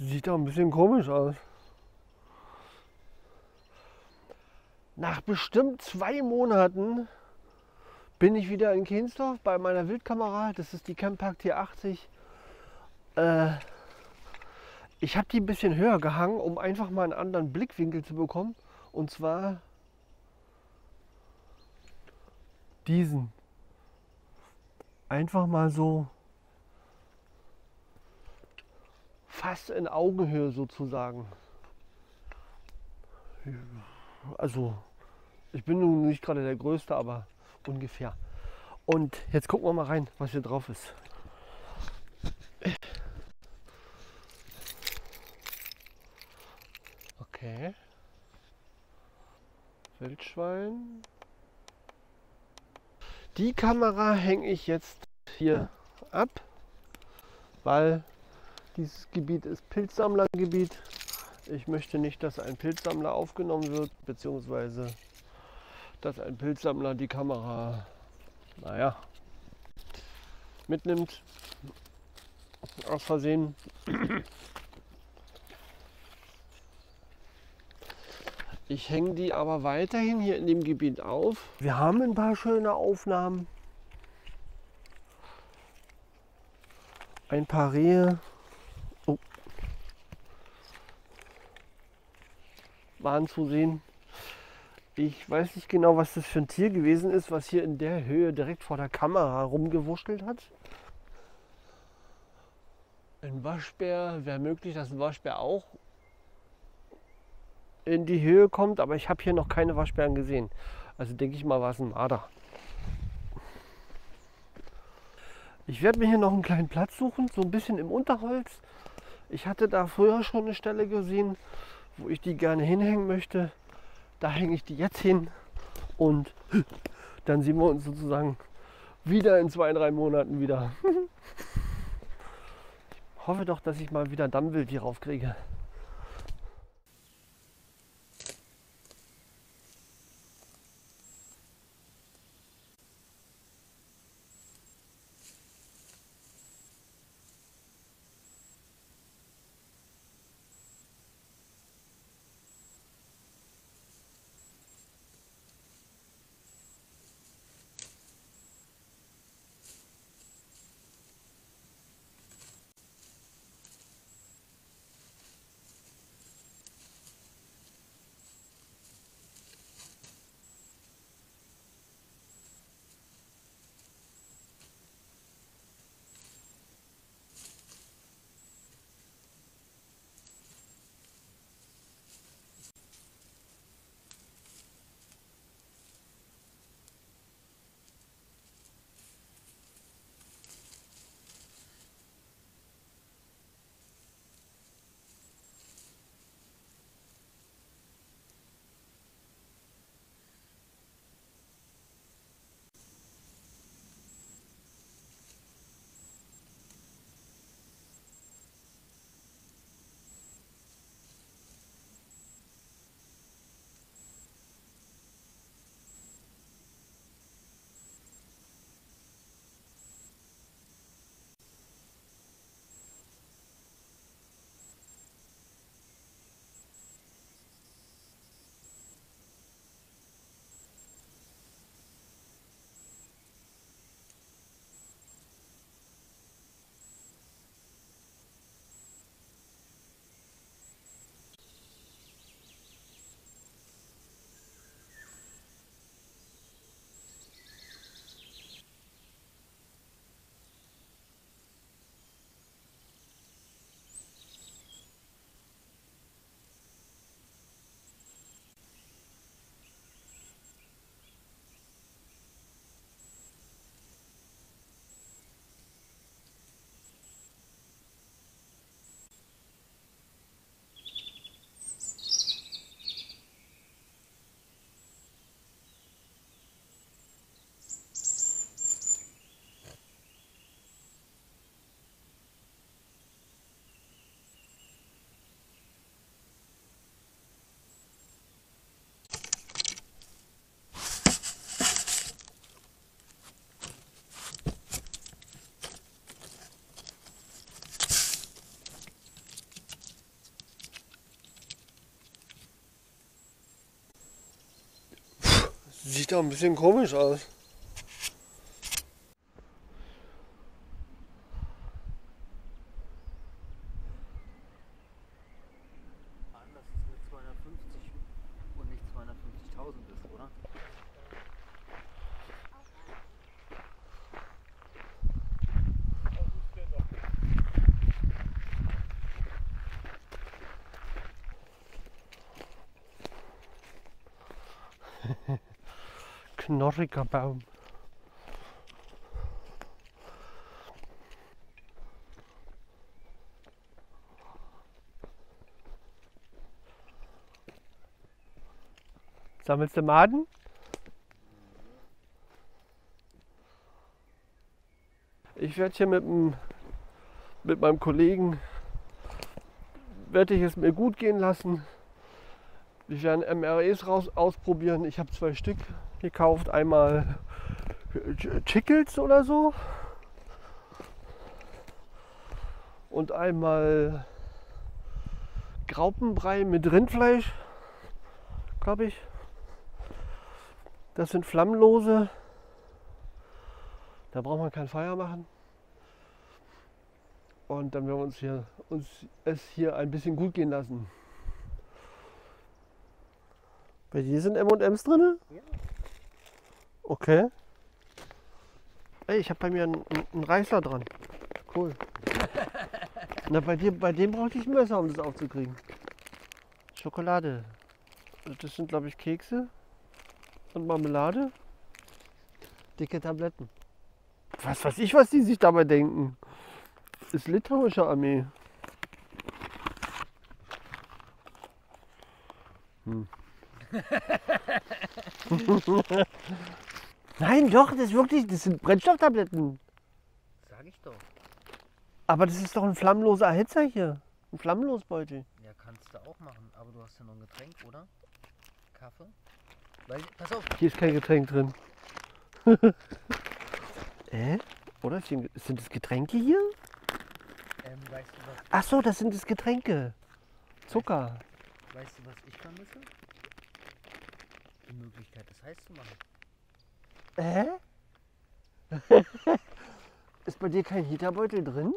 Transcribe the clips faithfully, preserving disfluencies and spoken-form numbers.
Sieht auch ein bisschen komisch aus. Nach bestimmt zwei Monaten bin ich wieder in Kähnsdorf bei meiner Wildkamera. Das ist die Campark T achtzig. Äh, ich habe die ein bisschen höher gehangen, um einfach mal einen anderen Blickwinkel zu bekommen. Und zwar diesen. Einfach mal so fast in Augenhöhe sozusagen. Also ich bin nun nicht gerade der Größte, aber ungefähr. Und jetzt gucken wir mal rein, was hier drauf ist. Okay. Wildschwein. Die Kamera hänge ich jetzt hier ab, weil dieses Gebiet ist Pilzsammlergebiet. Ich möchte nicht, dass ein Pilzsammler aufgenommen wird, beziehungsweise dass ein Pilzsammler die Kamera, naja, mitnimmt, aus Versehen. Ich hänge die aber weiterhin hier in dem Gebiet auf. Wir haben ein paar schöne Aufnahmen. Ein paar Rehe. Oh. Waren zu sehen. Ich weiß nicht genau, was das für ein Tier gewesen ist, was hier in der Höhe direkt vor der Kamera rumgewurschtelt hat. Ein Waschbär, wäre möglich, dass ein Waschbär auch in die Höhe kommt, aber ich habe hier noch keine Waschbären gesehen. Also denke ich mal, war es ein Marder. Ich werde mir hier noch einen kleinen Platz suchen, so ein bisschen im Unterholz. Ich hatte da früher schon eine Stelle gesehen, wo ich die gerne hinhängen möchte. Da hänge ich die jetzt hin und dann sehen wir uns sozusagen wieder in zwei, drei Monaten wieder. Ich hoffe doch, dass ich mal wieder Dammwild hier raufkriege. sieht auch ein bisschen komisch aus. Knorriger Baum. Sammelst du Maden? Ich werde hier mit, dem, mit meinem Kollegen, werde ich es mir gut gehen lassen. Ich werde M R Es raus ausprobieren. Ich habe zwei Stück gekauft. Einmal Chicklets oder so. Und einmal Graupenbrei mit Rindfleisch, glaube ich. Das sind flammlose. Da braucht man kein Feuer machen. Und dann werden wir uns, hier, uns es hier ein bisschen gut gehen lassen. Bei dir sind M und Ms drin? Ja. Okay. Ey, ich habe bei mir einen, einen Reißer dran. Cool. Na, bei dir, bei dem brauchte ich ein Messer, um das aufzukriegen. Schokolade. Das sind, glaube ich, Kekse und Marmelade. Dicke Tabletten. Was weiß ich, was die sich dabei denken. Das ist litauische Armee. Hm. Nein, doch, das ist wirklich, das sind Brennstofftabletten. Sag ich doch. Aber das ist doch ein flammenloser Erhitzer hier. Ein Flammenlosbeutel. Ja, kannst du auch machen, aber du hast ja noch ein Getränk, oder? Kaffee? Weil, pass auf. Hier ist kein Getränk drin. äh? Oder? Sind das Getränke hier? Ähm, weißt du was? Ach so, das sind das Getränke. Zucker. Weißt du, was ich vermisse? Die Möglichkeit, das heiß zu machen. Hä? Äh? Ist bei dir kein Heaterbeutel drin?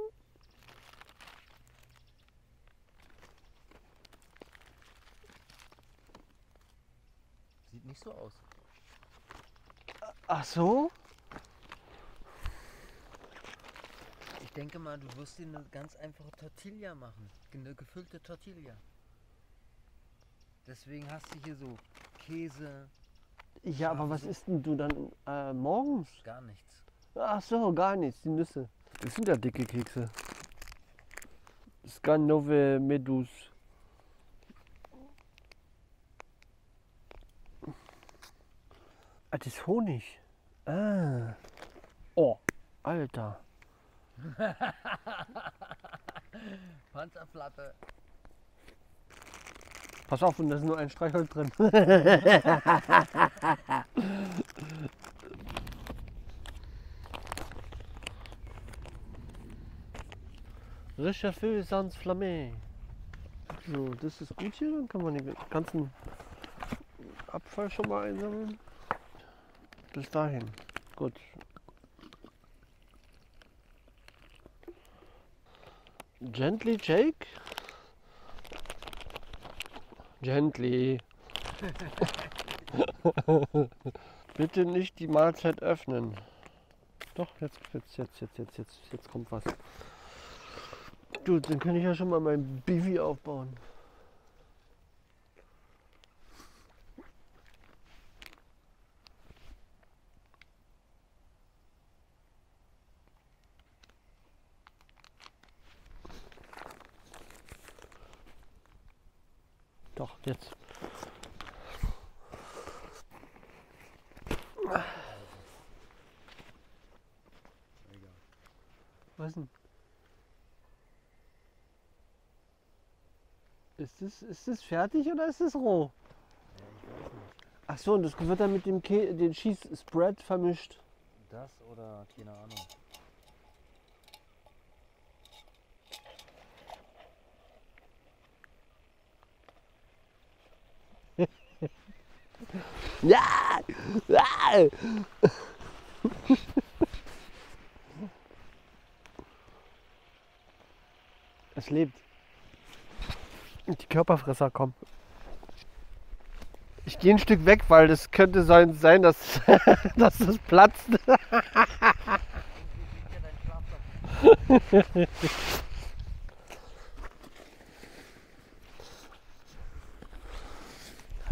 Sieht nicht so aus. Ach so? Ich denke mal, du wirst dir eine ganz einfache Tortilla machen. Eine gefüllte Tortilla. Deswegen hast du hier so Käse. Ja, aber was isst denn du dann äh, morgens? Gar nichts. Ach so, gar nichts, die Nüsse. Das sind ja dicke Kekse. Skanowe Medus. Ah, das ist Honig. Ah. Oh, Alter. Panzerplatte. Pass auf, und da ist nur ein Streichholz drin. Richefeu sans Flamme. So, das ist gut hier, dann kann man den ganzen Abfall schon mal einsammeln. Bis dahin. Gut. Gently shake. Gently. Bitte nicht die Mahlzeit öffnen. Doch, jetzt, jetzt, jetzt, jetzt, jetzt, jetzt, jetzt kommt was. Du, dann kann ich ja schon mal mein Bivvy aufbauen. Doch, jetzt. Was denn? Ist das, ist das fertig oder ist das roh? Ach so, und das wird dann mit dem Kä den Cheese-Spread vermischt. Das oder keine Ahnung. Ja, Es lebt. Die Körperfresser kommen. Ich gehe ein Stück weg, weil das könnte sein, sein dass, dass das platzt. Habe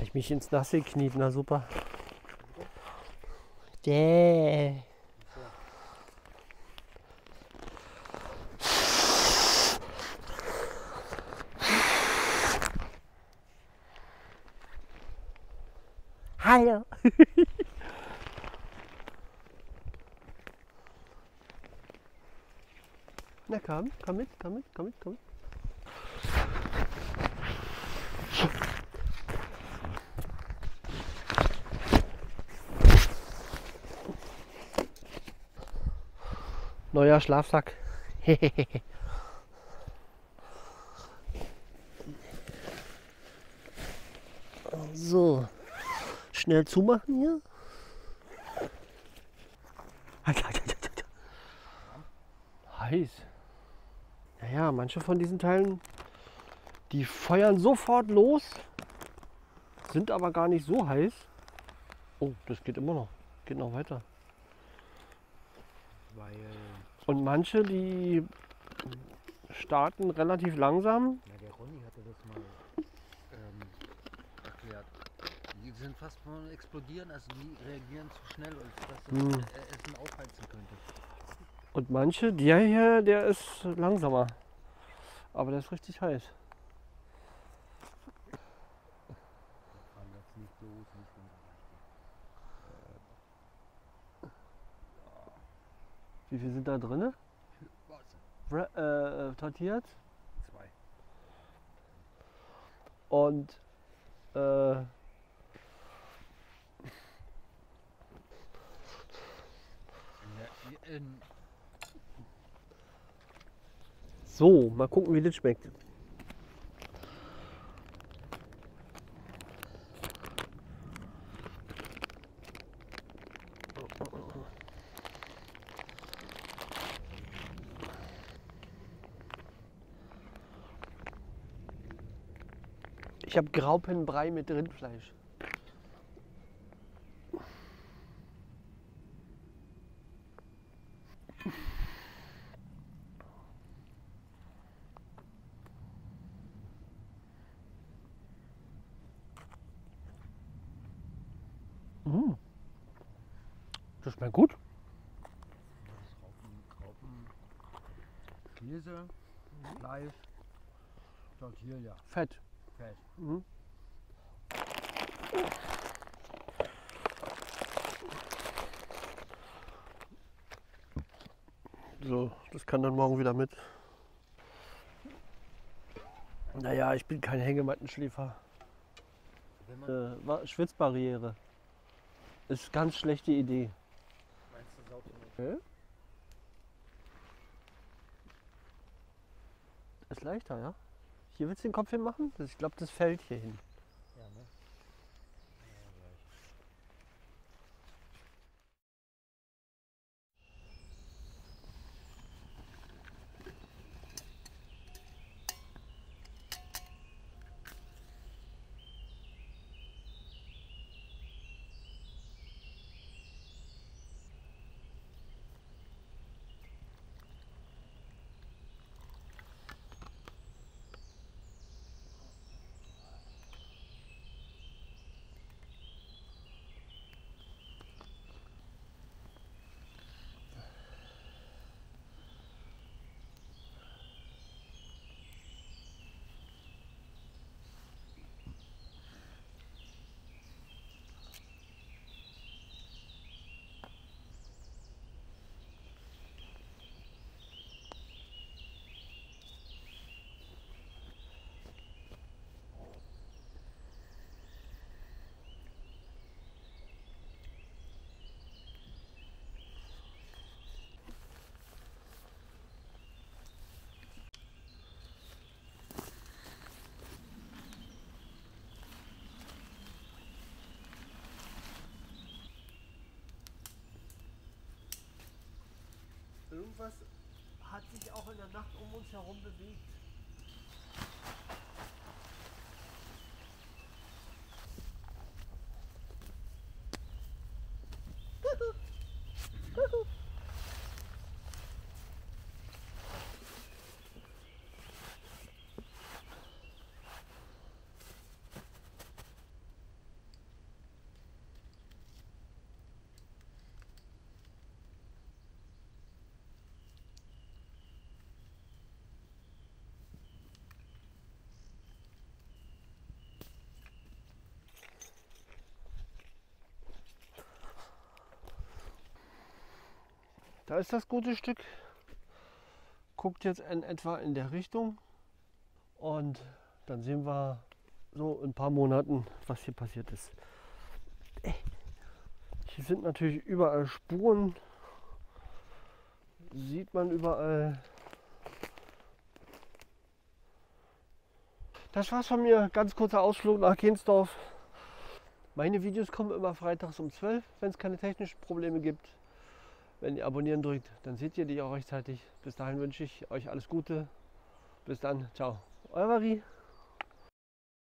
ich mich ins Nasse gekniet, na super. Yeah. Hallo. Na komm, komm mit, komm mit, komm mit, komm mit. Neuer Schlafsack. So. Schnell zumachen hier. Heiß. Naja, manche von diesen Teilen, die feuern sofort los, sind aber gar nicht so heiß. Oh, das geht immer noch. Geht noch weiter. Weil und manche, die starten relativ langsam. Ja, der Ronny hatte das mal ähm, erklärt. Die sind fast von explodieren, also die reagieren zu schnell, als dass das Essen aufheizen könnte. Und manche, der hier, der ist langsamer. Aber der ist richtig heiß. Wie viel sind da drin? Äh, Tortillas? Zwei. Und äh, so, mal gucken, wie das schmeckt. Ich habe Graupenbrei mit Rindfleisch. Das schmeckt gut. Käse, Fleisch, Tortilla. Fett. Fett. Mhm. So, das kann dann morgen wieder mit. Naja, ich bin kein Hängemattenschläfer. Äh, Schwitzbarriere. Ist ganz schlechte Idee. Okay. Ist leichter, ja? Hier willst du den Kopf hin machen? Ich glaube, das fällt hier hin. Ja, ne? irgendwas hat sich auch in der Nacht um uns herum bewegt. Da ist das gute Stück, guckt jetzt in etwa in der Richtung und dann sehen wir so in ein paar Monaten, was hier passiert ist. Hier sind natürlich überall Spuren, sieht man überall. Das war's von mir, ganz kurzer Ausflug nach Kähnsdorf. Meine Videos kommen immer freitags um zwölf, wenn es keine technischen Probleme gibt. Wenn ihr abonnieren drückt, dann seht ihr die auch rechtzeitig. Bis dahin wünsche ich euch alles Gute. Bis dann, ciao. Euer Marie.